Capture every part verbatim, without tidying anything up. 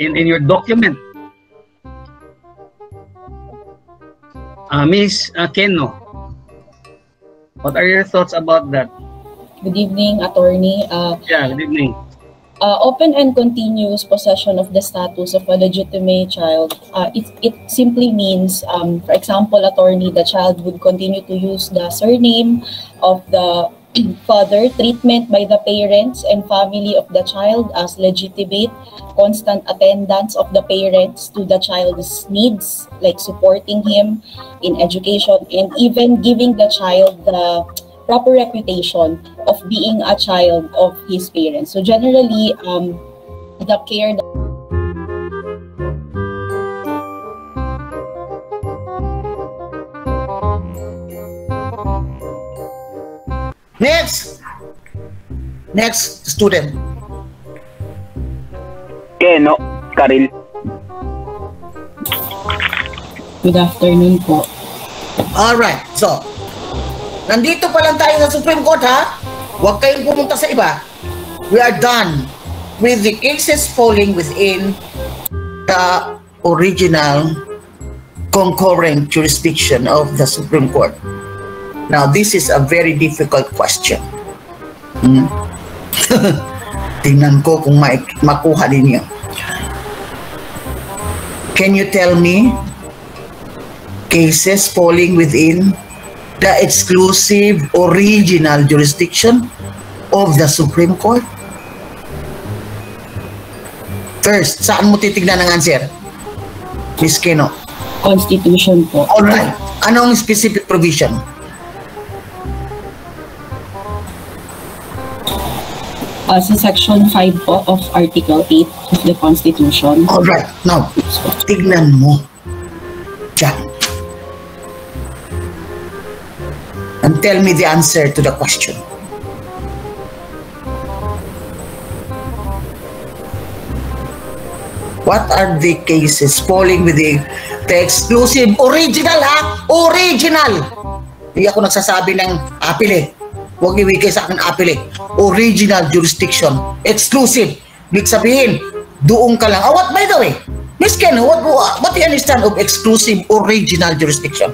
in in your document, uh, Miz Kenoh, what are your thoughts about that? Good evening, attorney. Uh, yeah, good evening. Uh, open and continuous possession of the status of a legitimate child, uh, it, it simply means, um, for example, attorney, the child would continue to use the surname of the father, treatment by the parents and family of the child as legitimate, constant attendance of the parents to the child's needs, like supporting him in education, and even giving the child the proper reputation of being a child of his parents. So generally, um, the care that Next! Next student. Kenoh, Kharylle. Good afternoon po. Alright, so nandito pa lang tayo sa Supreme Court, ha? Huwag kayong pumunta sa iba. We are done with the cases falling within the original concurrent jurisdiction of the Supreme Court. Now, this is a very difficult question. Hmm? Tingnan ko kung makuha din niyo. Can you tell me cases falling within the exclusive original jurisdiction of the Supreme Court? First, saan mo titignan ang answer? Miz Kenoh. Constitution po. Alright. Anong specific provision? Uh, sa Section five po of Article eight of the Constitution. Alright. Now, tignan mo. Diyan. And tell me the answer to the question. What are the cases falling within the exclusive original, ha? Original! Hindi ako nagsasabi ng apil, eh. Huwag iwigay sa akin apil, eh. Original jurisdiction. Exclusive. Ibig sabihin, doon ka lang. Oh, what by the way? Miz Kenoh, what, what do you understand of exclusive original jurisdiction?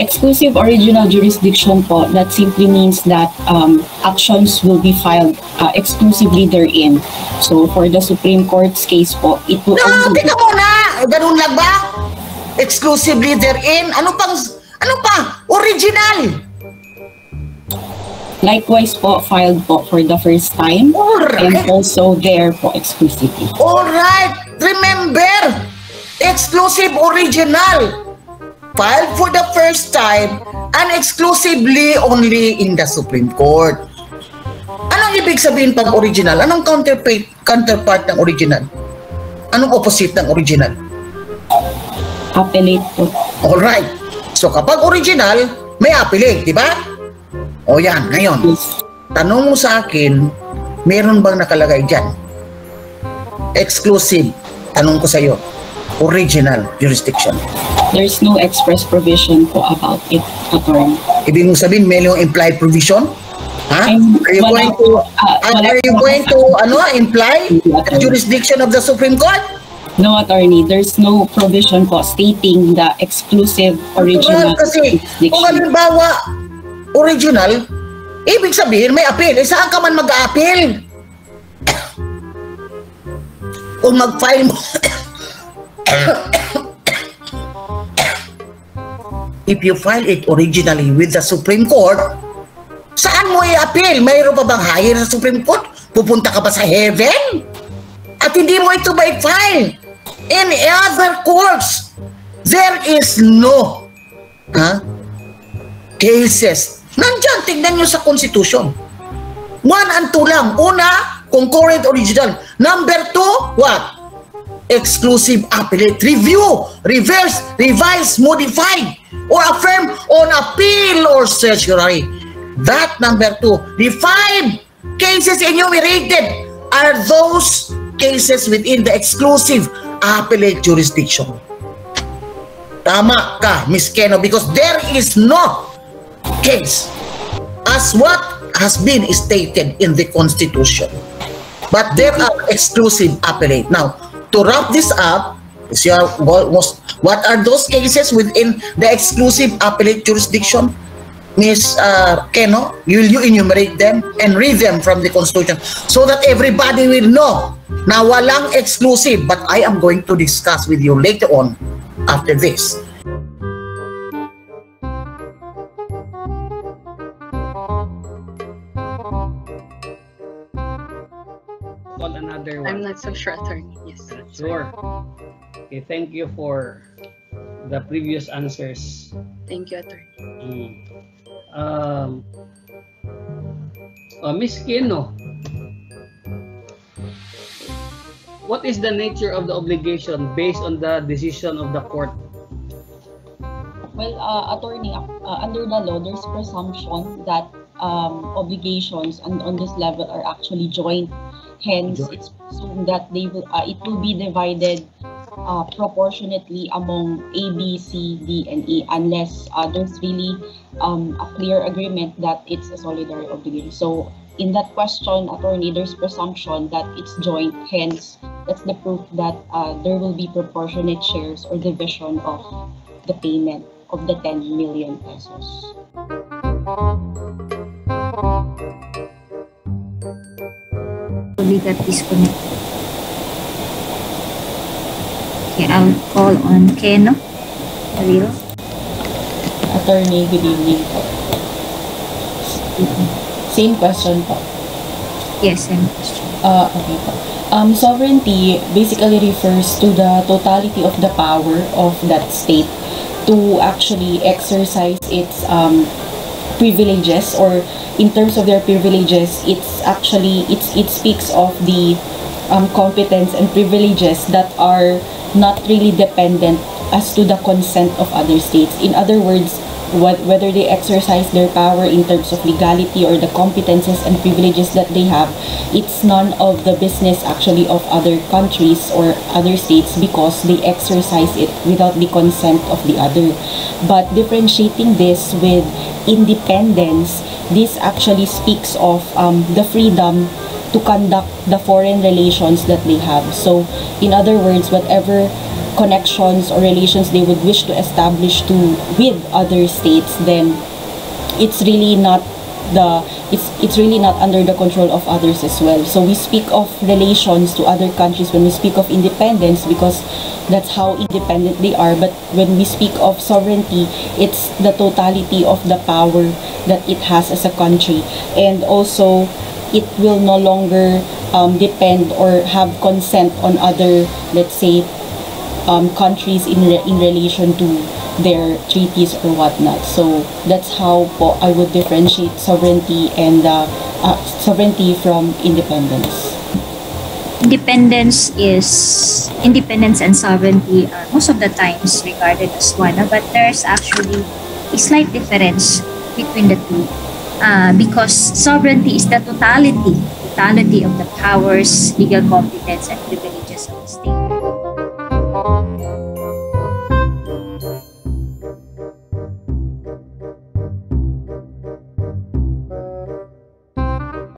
Exclusive original jurisdiction po, that simply means that um, actions will be filed uh, exclusively therein. So for the Supreme Court's case po, it will... No, tingnan mo na! Ganun lang ba? Exclusively therein? Ano pang... Ano pa? Original! Likewise po, filed po for the first time. Alright. And also there po, exclusively. Alright! Remember! Exclusive original! Filed for the first time and exclusively only in the Supreme Court. Anong ibig sabihin pag original? Anong counterpart, counterpart ng original? Anong opposite ng original? Appellate po. Alright. So kapag original, may appellate, di ba? O yan, ngayon. Tanong mo sa akin, meron bang nakalagay dyan? Exclusive. Tanong ko sa'yo, original jurisdiction. There's no express provision po about it, attorney. Ibig mo sabihin, may yung implied provision? Ha? Are you going to, uh, are you going to ano, imply the jurisdiction of the Supreme Court? No, attorney. There's no provision po stating the exclusive original jurisdiction. Kasi, kung halimbawa, original, ibig sabihin, may appeal. Eh, saan ka man mag-a-appeal? Kung mag-file mo... If you file it originally with the Supreme Court, saan mo i-appeal? Mayroon pa bang higher sa Supreme Court? Pupunta ka ba sa heaven? At hindi mo ito ba i-file? In other courts, there is no huh, cases. Nandiyan, tignan nyo sa Constitution. One and two lang. Una, concurrent original. Number two, what? Exclusive appellate review, reverse, revise, modified, or affirm on appeal or certiorari. That number two. The five cases enumerated are those cases within the exclusive appellate jurisdiction. Tama ka, Miz Kenoh, because there is no case as what has been stated in the Constitution. But there are exclusive appellate. Now, to wrap this up, what are those cases within the exclusive appellate jurisdiction? Miz Uh, Kenoh, will you enumerate them and read them from the Constitution so that everybody will know na walang exclusive, but I am going to discuss with you later on after this. Call another one. I'm not so sure, attorney. Yes. Sure. Okay, thank you for the previous answers. Thank you, attorney. Mm. Um, uh, Miz Kenoh, what is the nature of the obligation based on the decision of the court? Well, uh, attorney, uh, under the law, there's presumption that um, obligations on, on this level are actually joint. Hence, joint. It's presumed that they will, uh, it will be divided Uh, proportionately among A, B, C, D, and E, unless uh, there's really um, a clear agreement that it's a solidary obligation. So, in that question, attorney, there's presumption that it's joint. Hence, that's the proof that uh, there will be proportionate shares or division of the payment of the ten million pesos. We got disconnected. Okay, I'll call on Kenoh. Kharylle. Attorney, good evening po. Same question po. Yes, same question. Uh, okay po. Um, sovereignty basically refers to the totality of the power of that state to actually exercise its um, privileges, or in terms of their privileges, it's actually, it's, it speaks of the um, competence and privileges that are not really dependent as to the consent of other states. In other words, what, whether they exercise their power in terms of legality or the competences and privileges that they have, it's none of the business actually of other countries or other states, because they exercise it without the consent of the other. But differentiating this with independence, this actually speaks of um, the freedom to conduct the foreign relations that they have. So, in other words, whatever connections or relations they would wish to establish to with other states, then it's really not the it's it's really not under the control of others as well. So we speak of relations to other countries when we speak of independence, because that's how independent they are. But when we speak of sovereignty, it's the totality of the power that it has as a country, and also it will no longer um, depend or have consent on other, let's say, um, countries in re in relation to their treaties or whatnot. So that's how po I would differentiate sovereignty and uh, uh, sovereignty from independence. Independence is independence and sovereignty are most of the times regarded as one, but there's actually a slight difference between the two. Uh, because sovereignty is the totality, totality of the powers, legal competence, and privileges of the state.